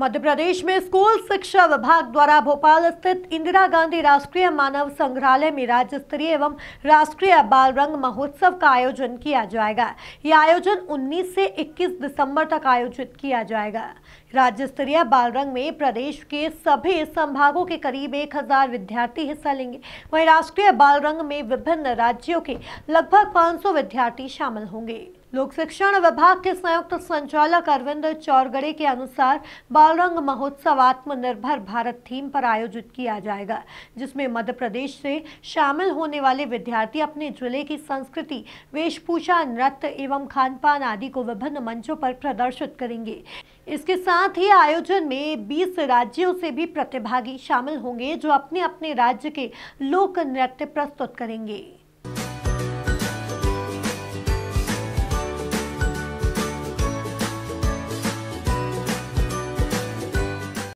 मध्य प्रदेश में स्कूल शिक्षा विभाग द्वारा भोपाल स्थित इंदिरा गांधी राष्ट्रीय मानव संग्रहालय में राज्य स्तरीय एवं राष्ट्रीय बालरंग महोत्सव का आयोजन किया जाएगा। ये आयोजन 19 से 21 दिसंबर तक आयोजित किया जाएगा। राज्य स्तरीय बालरंग में प्रदेश के सभी संभागों के करीब 1000 विद्यार्थी हिस्सा लेंगे। वहीं राष्ट्रीय बालरंग में विभिन्न राज्यों के लगभग 500 विद्यार्थी शामिल होंगे। लोक शिक्षण विभाग के संयुक्त संचालक अरविंद चौरगढ़े के अनुसार बालरंग महोत्सव आत्मनिर्भर भारत थीम पर आयोजित किया जाएगा, जिसमें मध्य प्रदेश से शामिल होने वाले विद्यार्थी अपने जिले की संस्कृति, वेशभूषा, नृत्य एवं खान पान आदि को विभिन्न मंचों पर प्रदर्शित करेंगे। इसके साथ ही आयोजन में 20 राज्यों से भी प्रतिभागी शामिल होंगे, जो अपने अपने राज्य के लोक नृत्य प्रस्तुत करेंगे।